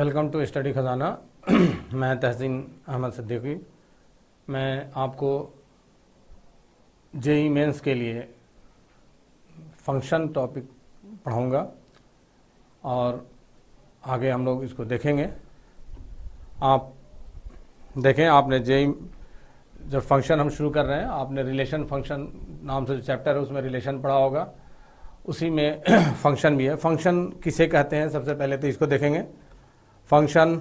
Welcome to study खजाना। मैं तहसीन अहमल सद्दीकी। मैं आपको जेईई मेंस के लिए फंक्शन टॉपिक पढ़ाऊंगा और आगे हम लोग इसको देखेंगे। आप देखें, आपने जेईई जब फंक्शन हम शुरू कर रहे हैं, आपने रिलेशन फंक्शन नाम से जो चैप्टर है उसमें रिलेशन पढ़ा होगा, उसी में फंक्शन भी है। फंक्शन किसे कहते हैं सबसे पहले तो इसको देखेंगे। Function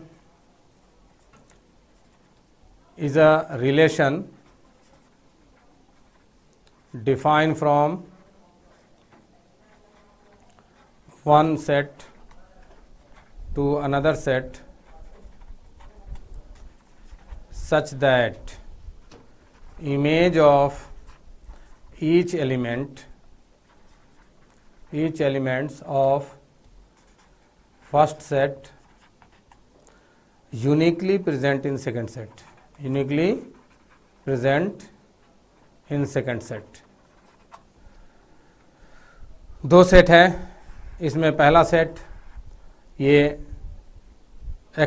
is a relation defined from one set to another set such that image of each element of first set uniquely present in second set, uniquely present in second set। दो set है, इसमें पहला सेट ये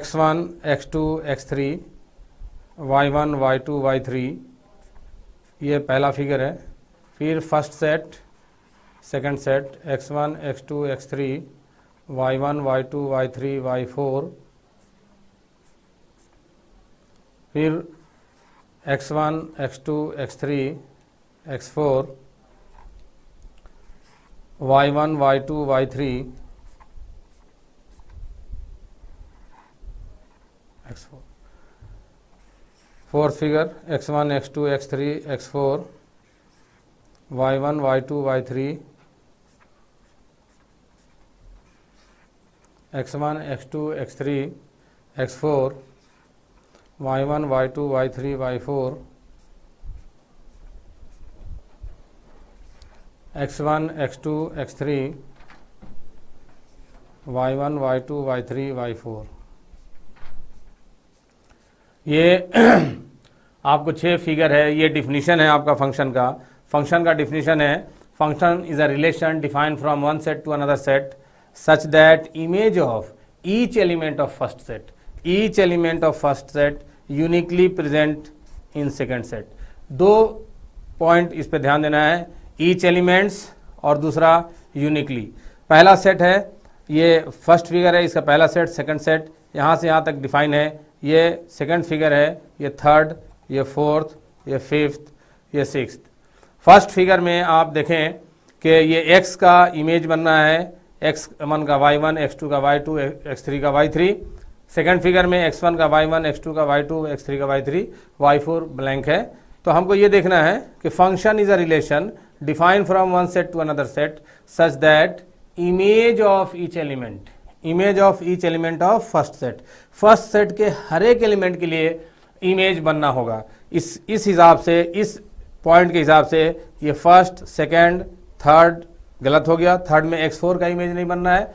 x1, x2, x3, y1, y2, y3, ये पहला figure है। फिर first set, second set, x1, x2, x3, y1, y2, y3, y4, फिर x1, x2, x3, x4, y1, y2, y3, x4। Fourth figure x1, x2, x3, x4, y1, y2, y3, x1, x2, x3, x4, y1, y2, y3, y4, x1, x2, x3, y1, y2, y3, y4। ये आपको छह figure है। ये definition है आपका function का। Function का definition है, function is a relation defined from one set to another set such that image of each element of first set, each element of first set uniquely present in second set. दो point इस पर ध्यान देना है, each elements और दूसरा uniquely. पहला set है, ये फर्स्ट फिगर है, इसका पहला सेट, सेकंड सेट यहाँ से यहाँ तक डिफाइन है। ये सेकंड फिगर है, ये थर्ड, ये फोर्थ, ये फिफ्थ, ये सिक्स्थ। फर्स्ट फिगर में आप देखें कि ये x का इमेज बनना है, x1 का y1, x2 का y2, x3 का y3। सेकेंड फिगर में x1 का y1, x2 का y2, x3 का y3, y4 ब्लैंक है। तो हमको ये देखना है कि function is a relation defined from one set to another set such that image of each element, image of each element of first set, first set के हर एक एलिमेंट के लिए इमेज बनना होगा। इस हिसाब से, इस पॉइंट के हिसाब से ये फर्स्ट, सेकेंड, थर्ड गलत हो गया। थर्ड में x4 का इमेज नहीं बनना है,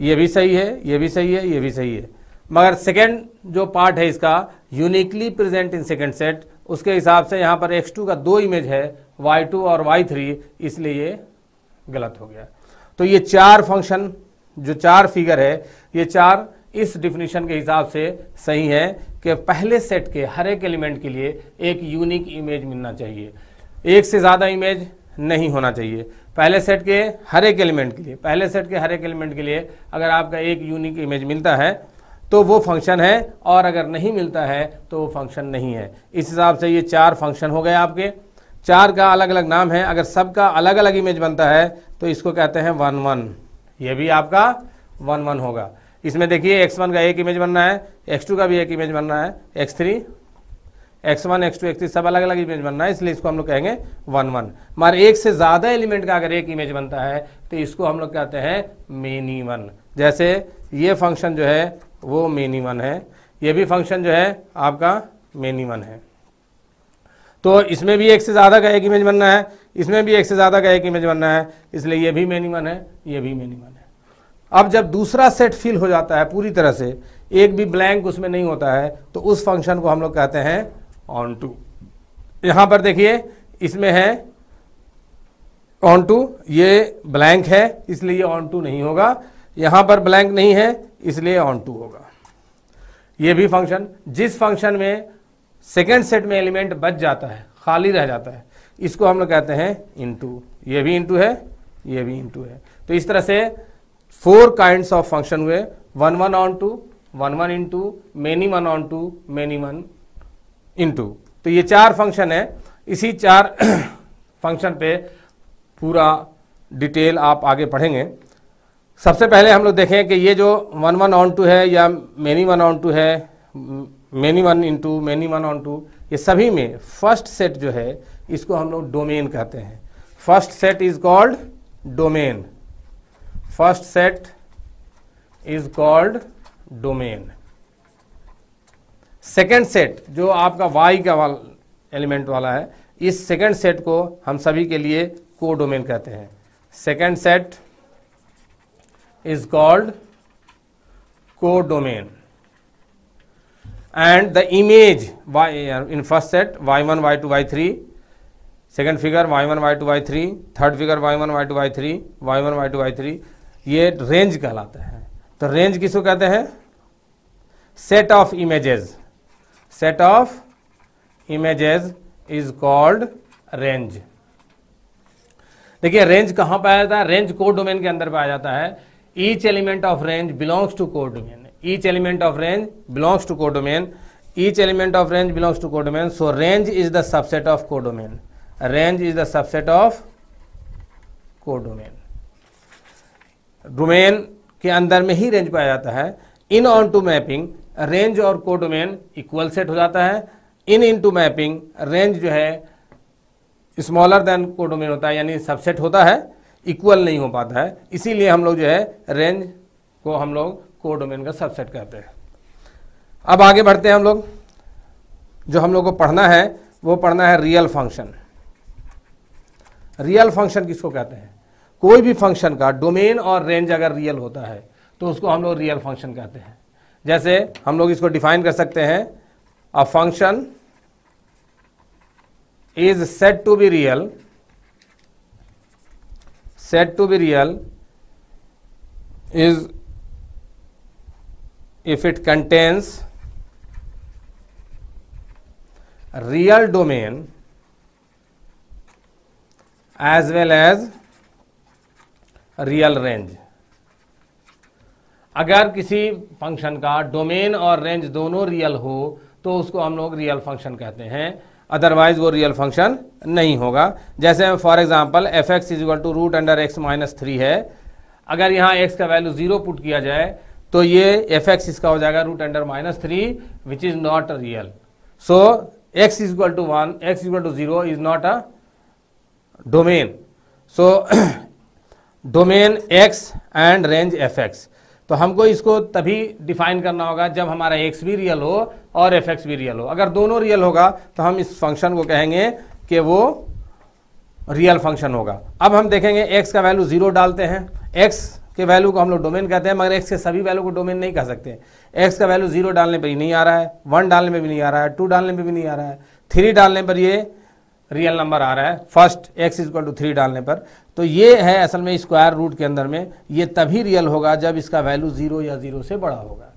ये भी सही है, ये भी सही है, ये भी सही है। मगर सेकेंड जो पार्ट है इसका uniquely present in second set, उसके हिसाब से यहाँ पर x2 का दो इमेज है, y2 और y3, इसलिए ये गलत हो गया। तो ये चार फंक्शन जो चार फिगर है, ये चार इस डिफिनीशन के हिसाब से सही है कि पहले सेट के हर एक एलिमेंट के लिए एक यूनिक इमेज मिलना चाहिए, एक से ज़्यादा इमेज नहीं होना चाहिए। पहले सेट के हर एक एलिमेंट के लिए, पहले सेट के हर एक एलिमेंट के लिए अगर आपका एक यूनिक इमेज मिलता है तो वो फंक्शन है, और अगर नहीं मिलता है तो वो फंक्शन नहीं है। इस हिसाब से ये चार फंक्शन हो गए आपके। चार का अलग अलग नाम है, अगर सबका अलग अलग इमेज बनता है तो इसको कहते हैं 1-1। ये भी आपका 1-1 होगा। इसमें देखिए x1 का एक इमेज बनना है, x2 का भी एक इमेज बनना है, x3, x1, x2, x3 सब अलग अलग इमेज बनना है, इसलिए इसको हम लोग कहेंगे 1-1। मगर एक से ज़्यादा एलिमेंट का अगर एक इमेज बनता है तो इसको हम लोग कहते हैं many-1। जैसे ये फंक्शन जो है वो many-1 है, ये भी फंक्शन जो है आपका many-1 है। तो इसमें भी एक से ज़्यादा का एक इमेज बनना है, इसमें भी एक से ज़्यादा का एक इमेज बनना है, इसलिए ये भी many-1 है, ये भी many-1 है। अब जब दूसरा सेट फिल हो जाता है पूरी तरह से, एक भी ब्लैंक उसमें नहीं होता है, तो उस फंक्शन को हम लोग कहते हैं onto। यहाँ पर देखिए इसमें है onto, ये ब्लैंक है इसलिए ये onto नहीं होगा, यहाँ पर ब्लैंक नहीं है इसलिए onto होगा। ये भी फंक्शन जिस फंक्शन में सेकेंड सेट में एलिमेंट बच जाता है, खाली रह जाता है, इसको हम लोग कहते हैं इनटू। ये भी इनटू है, ये भी इनटू है। तो इस तरह से 4 काइंड्स ऑफ फंक्शन हुए, 1 1 onto, 1 1 into, many one onto, many one into. तो ये 4 फंक्शन है। इसी 4 फंक्शन पे पूरा डिटेल आप आगे पढ़ेंगे। सबसे पहले हम लोग देखें कि ये जो 1 1 ऑन टू है या मेनी वन ऑन टू है, many one into, many one onto, ये सभी में फर्स्ट सेट जो है इसको हम लोग डोमेन कहते हैं। First set is called domain. First set is called domain. Second set जो आपका वाई का एलिमेंट वाला है, इस सेकेंड सेट को हम सभी के लिए को डोमेन कहते हैं। Second set is called codomain, and the image y in first set y1 y2 y3, second figure y1 y2 y3, third figure y1 y2 y3, y1 y2 y3, ये range कहलाता है। तो रेंज किसको कहते हैं? Set of images. Set of images is called range. देखिए range कहाँ पाया जाता है? रेंज कोडोमेन के अंदर पाया जाता है। Each element of range belongs to codomain. Each element of range belongs to codomain. Each element of range belongs to codomain. So range is the subset of codomain. Range is the subset of codomain. Domain के अंदर में ही range पाया जाता है। In onto mapping range और codomain equal set हो जाता है। इन टू मैपिंग रेंज जो है स्मॉलर देन कोडोमेन होता है, यानी सबसेट होता है, इक्वल नहीं हो पाता है। इसीलिए हम लोग जो है रेंज को हम लोग कोडोमेन का सबसेट कहते हैं। अब आगे बढ़ते हैं हम लोग। जो हम लोग को पढ़ना है वो पढ़ना है रियल फंक्शन। रियल फंक्शन किसको कहते हैं? कोई भी फंक्शन का डोमेन और रेंज अगर रियल होता है तो उसको हम लोग रियल फंक्शन कहते हैं। जैसे हम लोग इसको डिफाइन कर सकते हैं, a function is said to be real is if it contains real domain as well as real range. अगर किसी फंक्शन का डोमेन और रेंज दोनों रियल हो तो उसको हम लोग रियल फंक्शन कहते हैं, अदरवाइज वो रियल फंक्शन नहीं होगा। जैसे for example fx is equal to root under x minus 3 है, अगर यहाँ x का वैल्यू 0 पुट किया जाए तो ये fx इसका हो जाएगा root under minus 3, which is not real. So x is equal to 1, x equal to 0 is not a domain. So domain x and range fx। तो हमको इसको तभी डिफाइन करना होगा जब हमारा x भी रियल हो और fx भी रियल हो। अगर दोनों रियल होगा तो हम इस फंक्शन को कहेंगे कि वो रियल फंक्शन होगा। अब हम देखेंगे x का वैल्यू 0 डालते हैं, x के वैल्यू को हम लोग डोमेन कहते हैं, मगर x के सभी वैल्यू को डोमेन नहीं कह सकते। x का वैल्यू 0 डालने पर ही नहीं आ रहा है, 1 डालने पर भी नहीं आ रहा है, 2 डालने पर भी नहीं आ रहा है, 3 डालने पर ये रियल नंबर आ रहा है। फर्स्ट x इजक्वल टू 3 डालने पर। तो ये है असल में स्क्वायर रूट के अंदर में, ये तभी रियल होगा जब इसका वैल्यू 0 या 0 से बड़ा होगा।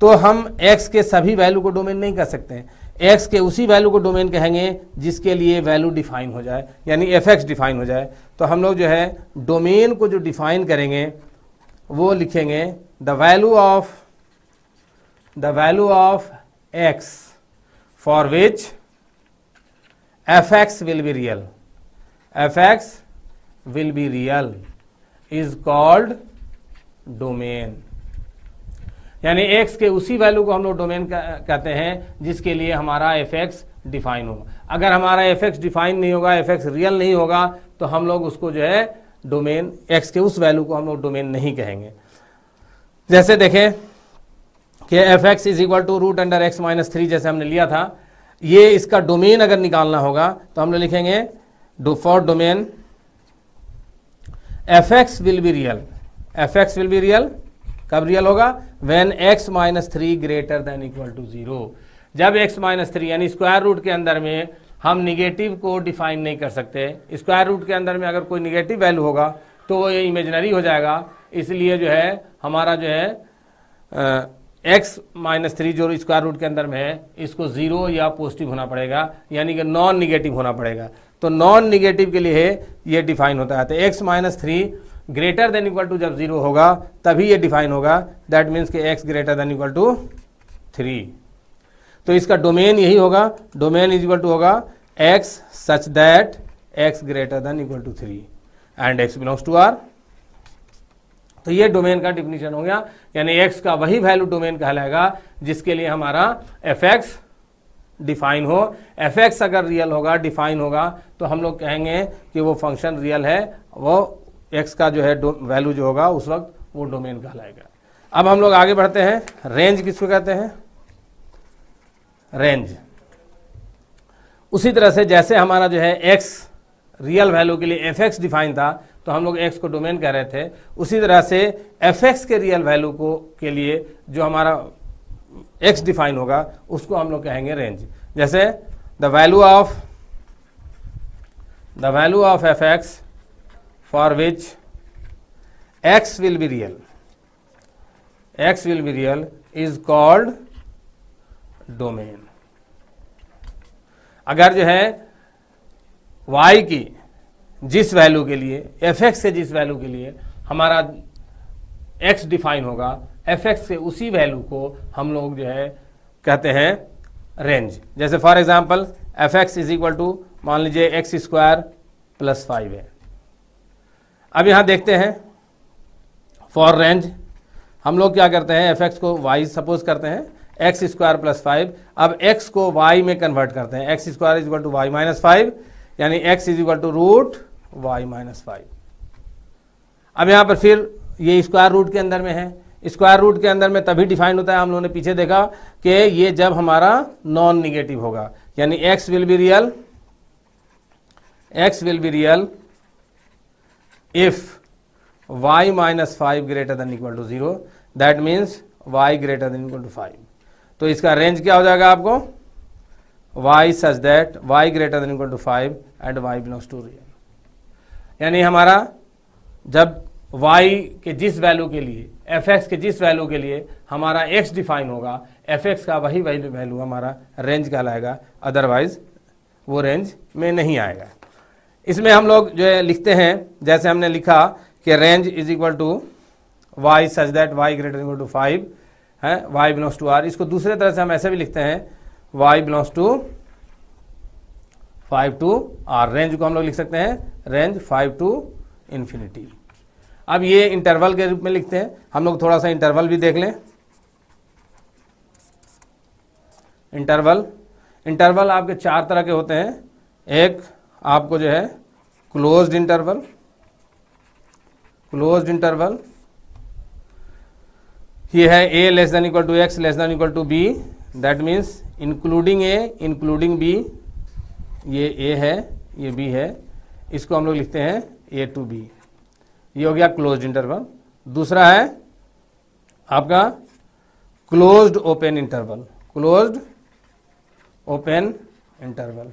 तो हम x के सभी वैल्यू को डोमेन नहीं कर सकते हैं, x के उसी वैल्यू को डोमेन कहेंगे जिसके लिए वैल्यू डिफाइन हो जाए, यानी fx डिफाइन हो जाए। तो हम लोग जो है डोमेन को जो डिफाइन करेंगे वो लिखेंगे the value of x for which fx will be real, fx will be real is called domain. यानी x के उसी वैल्यू को हम लोग डोमेन कहते हैं जिसके लिए हमारा fx डिफाइन हो। अगर हमारा fx डिफाइन नहीं होगा, fx रियल नहीं होगा, तो हम लोग उसको जो है डोमेन, x के उस वैल्यू को हम लोग डोमेन नहीं कहेंगे। जैसे देखें कि fx is equal to root under x minus 3 जैसे हमने लिया था, ये इसका डोमेन अगर निकालना होगा तो हम लोग लिखेंगे for domain fx will be real. fx will be real कब रियल होगा? When x minus 3 greater than equal to 0। जब x माइनस 3 यानी स्क्वायर रूट के अंदर में हम निगेटिव को डिफाइन नहीं कर सकते। स्क्वायर रूट के अंदर में अगर कोई निगेटिव वैल्यू होगा तो ये इमेजिनरी हो जाएगा, इसलिए जो है हमारा जो है एक्स माइनस 3 जो स्क्वायर रूट के अंदर में है इसको जीरो या पॉजिटिव होना पड़ेगा, यानी कि नॉन निगेटिव होना पड़ेगा। तो नॉन निगेटिव के लिए ये डिफाइन होता है। तो x minus 3 greater than equal to जब जीरो होगा तभी ये डिफाइन होगा, दैट मीन्स कि x greater than equal to 3। तो इसका डोमेन यही होगा, डोमेन इज इक्वल टू होगा x such that x greater than equal to 3 and x belongs to R. तो ये डोमेन का डिफिनीशन हो गया, यानी एक्स का वही वैल्यू डोमेन कहलाएगा जिसके लिए हमारा एफ एक्स डिफाइन हो। एफ एक्स अगर रियल होगा, डिफाइन होगा, तो हम लोग कहेंगे कि वो फंक्शन रियल है, वो एक्स का जो है वैल्यू जो होगा उस वक्त वो डोमेन कहलाएगा। अब हम लोग आगे बढ़ते हैं। रेंज किसको कहते हैं? रेंज। उसी तरह से जैसे हमारा जो है एक्स रियल वैल्यू के लिए एफ एक्स डिफाइन था तो हम लोग एक्स को डोमेन कह रहे थे, उसी तरह से एफ एक्स के रियल वैल्यू को के लिए जो हमारा एक्स डिफाइन होगा उसको हम लोग कहेंगे रेंज। जैसे the value of F x for which x will be real, x will be real is called domain. अगर जो है y की जिस वैल्यू के लिए एफ एक्स के जिस वैल्यू के लिए हमारा x डिफाइन होगा, एफ एक्स के उसी वैल्यू को हम लोग जो है कहते हैं रेंज। जैसे for example F x is equal to मान लीजिए एक्स स्क्वायर प्लस 5 है। अब यहाँ देखते हैं फॉर रेंज हम लोग क्या करते हैं, एफ एक्स को y सपोज करते हैं एक्स स्क्वायर प्लस 5। अब x को y में कन्वर्ट करते हैं, x square is equal to Y minus 5, यानी x is equal to root Y minus 5। अब यहाँ पर फिर ये स्क्वायर रूट के अंदर में है, स्क्वायर रूट के अंदर में तभी डिफाइन होता है, हम लोगों ने पीछे देखा कि ये जब हमारा नॉन निगेटिव होगा, यानी x will be real if y minus 5 greater than equal to 0, that means y greater than equal to 5। तो इसका रेंज क्या हो जाएगा आपको, y such that y greater than equal to 5 and y belongs to real. यानी हमारा जब y के जिस वैल्यू के लिए एफ एक्स के जिस वैल्यू के लिए हमारा x डिफाइन होगा, एफ एक्स का वही वैल्यू हमारा रेंज कहलाएगा, अदरवाइज वो रेंज में नहीं आएगा। इसमें हम लोग जो है लिखते हैं, जैसे हमने लिखा कि range is equal to y such that y greater than equal to 5 है, y बिलोंग्स टू आर। इसको दूसरे तरह से हम ऐसे भी लिखते हैं y belongs to 5 to R. Range को हम लोग लिख सकते हैं रेंज 5 टू इन्फिनिटी। अब ये इंटरवल के रूप में लिखते हैं, हम लोग थोड़ा सा इंटरवल भी देख लें। इंटरवल आपके 4 तरह के होते हैं। एक आपको जो है क्लोज्ड इंटरवल ये है a less than equal to x less than equal to b, that means including a including b, ये a है ये b है, इसको हम लोग लिखते हैं a टू b। ये हो गया क्लोज्ड इंटरवल। दूसरा है आपका क्लोज्ड ओपन इंटरवल।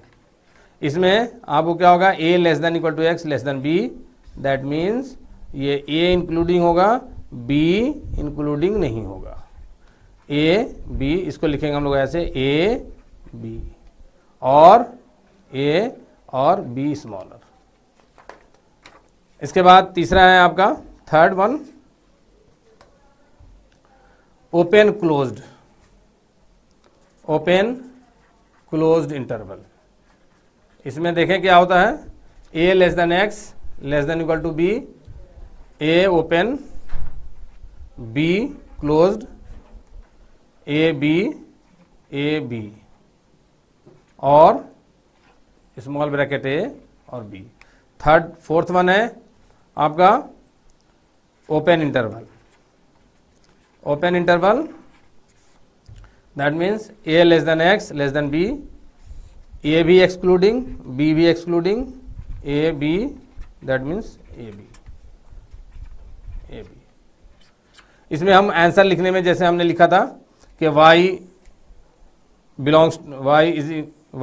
इसमें आपको क्या होगा, a less than equal to x less than b, that means ये a इंक्लूडिंग होगा, b इंक्लूडिंग नहीं होगा, a b, इसको लिखेंगे हम लोग ऐसे a b, और a और b स्मॉलर। इसके बाद तीसरा है आपका third one open closed interval. इसमें देखें क्या होता है, a less than x less than equal to b, a open b closed, a b और स्मॉल ब्रैकेट a और b। फोर्थ वन है आपका open interval, that means a less than x less than b, a भी excluding b भी excluding, a b that means a b. इसमें हम answer लिखने में जैसे हमने लिखा था कि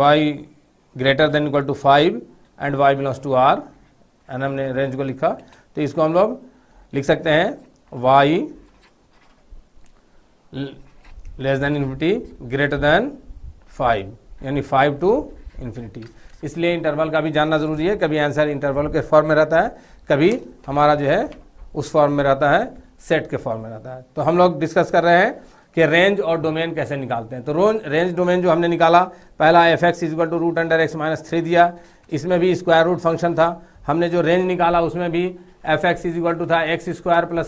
y greater than equal to 5 and y belongs to r, and हमने रेंज को लिखा, तो इसको हम लोग लिख सकते हैं y less than infinity greater than 5 यानी 5 to infinity। इसलिए इंटरवल का भी जानना ज़रूरी है। कभी आंसर इंटरवल के फॉर्म में रहता है, कभी हमारा जो है उस फॉर्म में रहता है, सेट के फॉर्म में रहता है। तो हम लोग डिस्कस कर रहे हैं कि रेंज और डोमेन कैसे निकालते हैं। तो रेंज डोमेन जो हमने निकाला, पहला fx = √√(x - 3) दिया, इसमें भी स्क्वायर रूट फंक्शन था। हमने जो रेंज निकाला उसमें भी fx = था x² +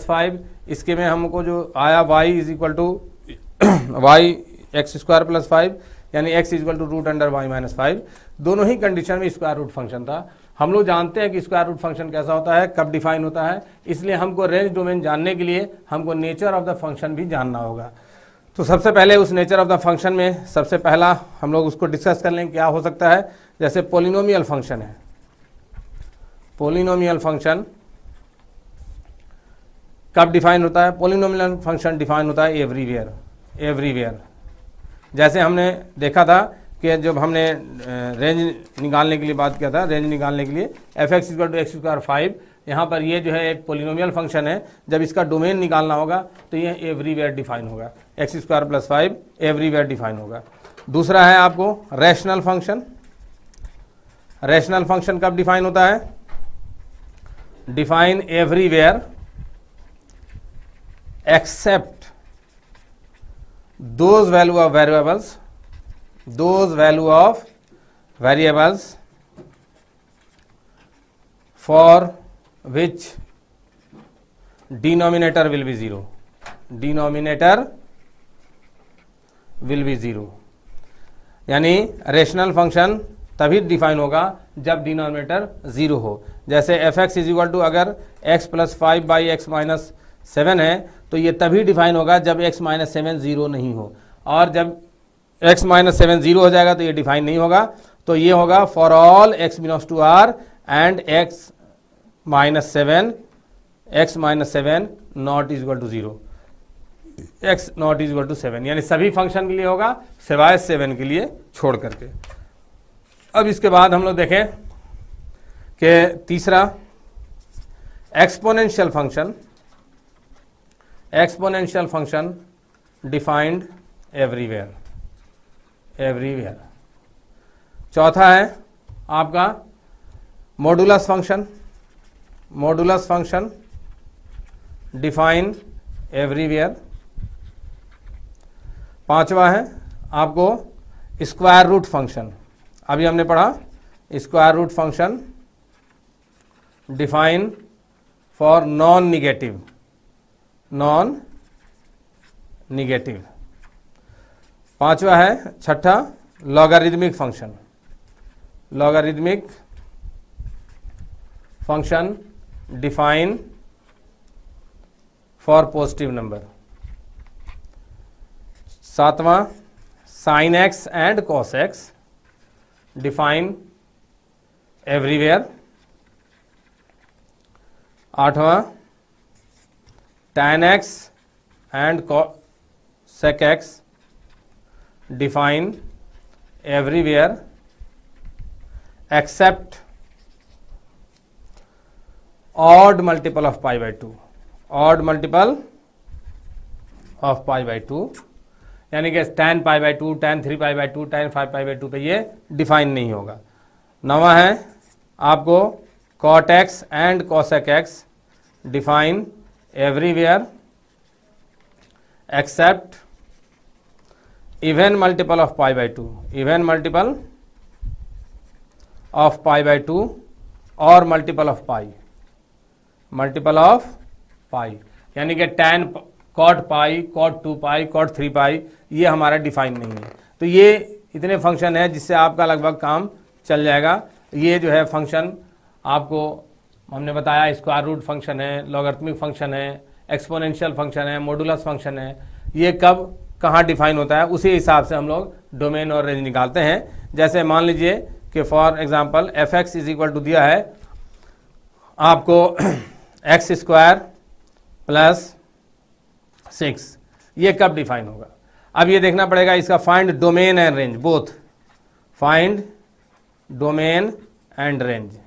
5, इसके में हमको जो आया y x² + 5 यानी x = √(y - 5। दोनों ही कंडीशन में स्क्वायर रूट फंक्शन था। हम लोग जानते हैं कि स्क्वायर रूट फंक्शन कैसा होता है, कब डिफाइन होता है, इसलिए हमको रेंज डोमेन जानने के लिए हमको नेचर ऑफ द फंक्शन भी जानना होगा। तो सबसे पहले उस नेचर ऑफ द फंक्शन में सबसे पहला हम लोग उसको डिस्कस कर लें क्या हो सकता है। जैसे पॉलिनोमियल फंक्शन है, पॉलिनोमियल फंक्शन कब डिफाइन होता है? पॉलिनोमियल फंक्शन डिफाइन होता है एवरीवेयर। जैसे हमने देखा था कि जब हमने रेंज निकालने के लिए बात किया था, रेंज निकालने के लिए fx = x² 5, यहाँ पर ये जो है एक पॉलिनोमियल फंक्शन है। जब इसका डोमेन निकालना होगा तो यह एवरीवेयर डिफाइन होगा, x² + 5 एवरीवेयर डिफाइन होगा। दूसरा है आपको रैशनल फंक्शन। रैशनल फंक्शन कब डिफाइन होता है? Define everywhere except those value of variables for which denominator will be 0. यानी रेशनल फंक्शन तभी डिफाइन होगा जब डिनोमिनेटर 0 हो। जैसे fx = अगर x + 5 / x - 7 है तो ये तभी डिफाइन होगा जब x - 7 0 नहीं हो, और जब x - 7 0 हो जाएगा तो ये डिफाइन नहीं होगा। तो ये होगा for all x belongs to R and x - 7 ≠ 0, x ≠ 7 यानी सभी फंक्शन के लिए होगा सिवाय 7 के लिए छोड़ करके। अब इसके बाद हम लोग देखें कि तीसरा exponential function. Exponential function defined everywhere. चौथा है आपका modulus function. Modulus function define everywhere. पांचवा है आपको स्क्वायर रूट फंक्शन। अभी हमने पढ़ा square root function define for non negative. पांचवा है छठा logarithmic function. Logarithmic function define for positive number. सातवां sine x and cos x define everywhere. आठवां tan x and sec x define everywhere except odd multiple of π/2. Odd multiple of π/2 यानी कि tan π/2, tan 3π/2, tan 5π/2 पे ये define नहीं होगा। नवा है आपको cot x and cosec x define everywhere except even multiple of π/2, even multiple of π/2 और multiple of pi, multiple of pi यानी कि tan cot पाई, cot 2 पाई, cot 3 पाई ये हमारा डिफाइन नहीं है। तो ये इतने फंक्शन है जिससे आपका लगभग काम चल जाएगा। ये जो है फंक्शन आपको हमने बताया स्क्वायर रूट फंक्शन है, लॉगरिथमिक फंक्शन है, एक्सपोनेंशियल फंक्शन है, मॉडुलस फंक्शन है। ये कब कहाँ डिफाइन होता है उसी हिसाब से हम लोग डोमेन और रेंज निकालते हैं। जैसे मान लीजिए कि फॉर एग्जांपल fx = दिया है आपको x² + 6, ये कब डिफाइन होगा? अब ये देखना पड़ेगा इसका find domain and range, both find domain and range.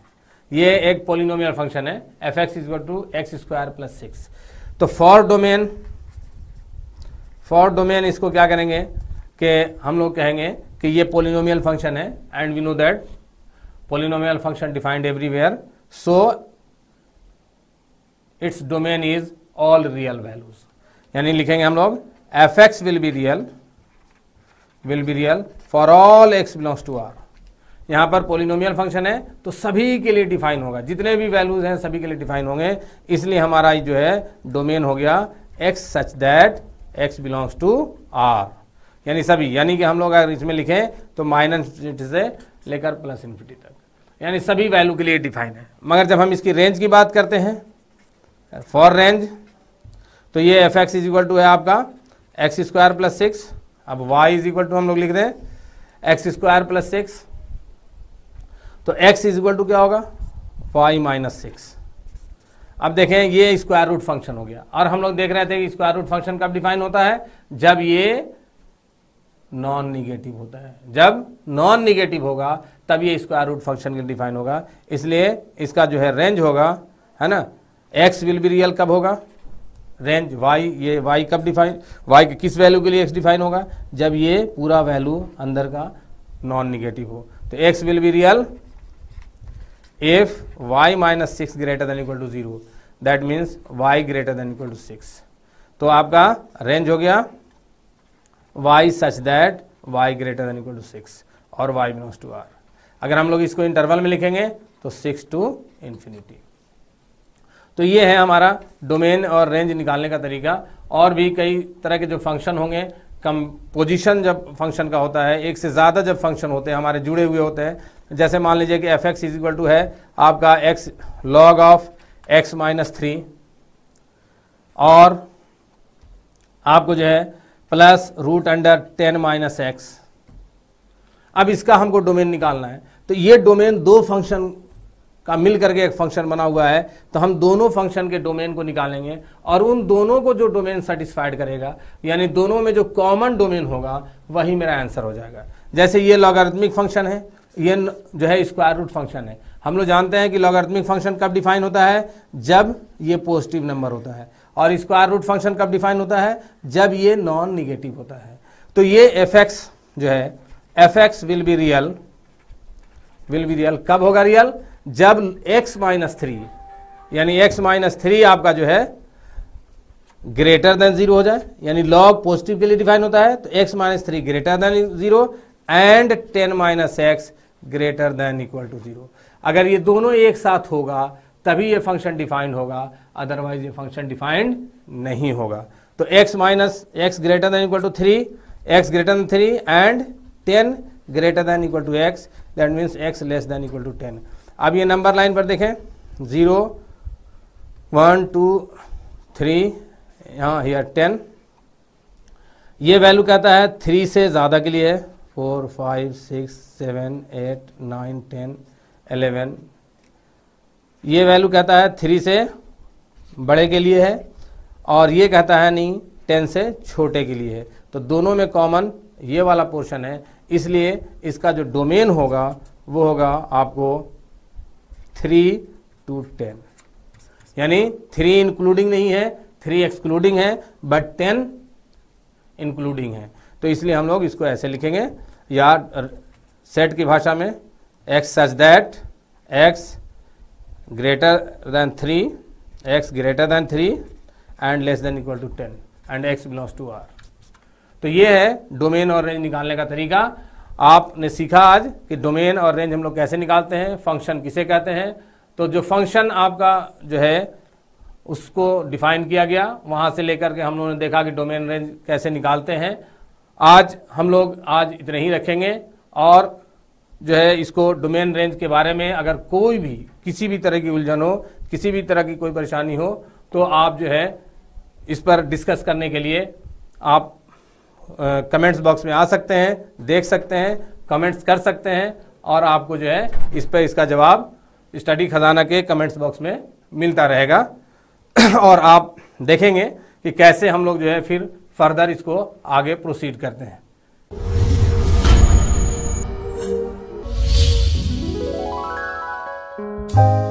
ये एक पॉलिनोमियल फंक्शन है fx = x² + 6। तो फॉर डोमेन फॉर डोमेन इसको क्या करेंगे कि हम लोग कहेंगे कि ये पोलिनोमियल फंक्शन है and we know that polynomial function defined everywhere so its domain is all real values. यानी लिखेंगे हम लोग f x will be real for all x belongs to R. यहाँ पर पोलिनोमियल फंक्शन है तो सभी के लिए डिफाइन होगा, जितने भी वैल्यूज हैं सभी के लिए डिफाइन होंगे. इसलिए हमारा जो है डोमेन हो गया x such that x belongs to R, यानी सभी, यानी कि हम लोग अगर इसमें लिखें तो माइनस से लेकर प्लस इन्फिनिटी तक, यानी सभी वैल्यू के लिए डिफाइन है. मगर जब हम इसकी रेंज की बात करते हैं फॉर रेंज, तो ये f x is equal to है आपका एक्स स्क्वायर प्लस 6. अब वाई इज इक्वल टू हम लोग लिख रहे हैं एक्स स्क्वायर प्लस 6, तो x इज इक्वल टू क्या होगा y माइनस 6. अब देखें ये स्क्वायर रूट फंक्शन हो गया, और हम लोग देख रहे थे कि स्क्वायर रूट फंक्शन कब डिफाइन होता है, जब ये नॉन निगेटिव होता है. जब नॉन निगेटिव होगा तब ये स्क्वायर रूट फंक्शन के डिफाइन होगा. इसलिए इसका जो है रेंज होगा, है ना, x विल बी रियल कब होगा, रेंज y, ये y कब डिफाइन, y के किस वैल्यू के लिए x डिफाइन होगा, जब ये पूरा वैल्यू अंदर का नॉन निगेटिव हो. तो x will be real if y minus 6 greater than equal to 0, that means y greater than equal to 6. तो आपका रेंज हो गया y such that y greater than equal to 6 और y belongs to r. अगर हम लोग इसको interval में लिखेंगे तो 6 to infinity. तो ये है हमारा डोमेन और रेंज निकालने का तरीका. और भी कई तरह के जो फंक्शन होंगे, कंपोजिशन जब फंक्शन का होता है, एक से ज़्यादा जब फंक्शन होते हैं हमारे जुड़े हुए होते हैं, जैसे मान लीजिए कि F x is equal to है आपका x log of x minus 3 और आपको जो है plus root under 10 minus x. अब इसका हमको डोमेन निकालना है, तो ये डोमेन दो फंक्शन का मिल करके एक फंक्शन बना हुआ है, तो हम दोनों फंक्शन के डोमेन को निकालेंगे और उन दोनों को जो डोमेन सेटिस्फाइड करेगा, यानी दोनों में जो कॉमन डोमेन होगा वही मेरा आंसर हो जाएगा. जैसे ये लॉगरिथमिक फंक्शन है, ये जो है स्क्वायर रूट फंक्शन है. हम लोग जानते हैं कि लॉगरिथमिक फंक्शन कब डिफाइन होता है, जब ये पॉजिटिव नंबर होता है, और स्क्वायर रूट फंक्शन कब डिफाइन होता है, जब ये नॉन निगेटिव होता है. तो ये एफ एक्स जो है, f x will be real कब होगा रियल, जब x माइनस 3, यानी x माइनस 3 आपका जो है ग्रेटर देन 0 हो जाए, यानी लॉग पॉजिटिव के लिए डिफाइन होता है, तो x minus 3 greater than 0 and 10 minus x greater than equal to 0. अगर ये दोनों एक साथ होगा तभी ये फंक्शन डिफाइंड होगा, अदरवाइज ये फंक्शन डिफाइंड नहीं होगा. तो x minus x greater than equal to 3, x greater than 3 and 10 greater than equal to x, that means x less than equal to 10. अब ये नंबर लाइन पर देखें 0, 1, 2, 3, यहाँ हियर 10. ये वैल्यू कहता है 3 से ज़्यादा के लिए है, 4, 5, 6, 7, 8, 9, 10, 11. ये वैल्यू कहता है 3 से बड़े के लिए है, और ये कहता है नहीं 10 से छोटे के लिए है. तो दोनों में कॉमन ये वाला पोर्शन है, इसलिए इसका जो डोमेन होगा वो होगा आपको 3 to 10, यानी 3 इंक्लूडिंग नहीं है, 3 एक्सक्लूडिंग है, बट 10 इंक्लूडिंग है. तो इसलिए हम लोग इसको ऐसे लिखेंगे, या सेट की भाषा में x such that x greater than 3, x greater than 3 and less than equal to 10 and x belongs to r. तो ये है डोमेन और रेंज निकालने का तरीका. आपने सीखा आज कि डोमेन और रेंज हम लोग कैसे निकालते हैं, फंक्शन किसे कहते हैं. तो जो फंक्शन आपका जो है उसको डिफाइन किया गया, वहाँ से लेकर के हम लोगों ने देखा कि डोमेन रेंज कैसे निकालते हैं. आज हम लोग इतने ही रखेंगे, और जो है इसको डोमेन रेंज के बारे में अगर कोई भी किसी भी तरह की उलझन हो, किसी भी तरह की कोई परेशानी हो, तो आप जो है इस पर डिस्कस करने के लिए आप कमेंट्स बॉक्स में आ सकते हैं, देख सकते हैं, कमेंट्स कर सकते हैं, और आपको जो है इस पर इसका जवाब स्टडी खजाना के कमेंट्स बॉक्स में मिलता रहेगा. और आप देखेंगे कि कैसे हम लोग जो है फिर फर्दर इसको आगे प्रोसीड करते हैं.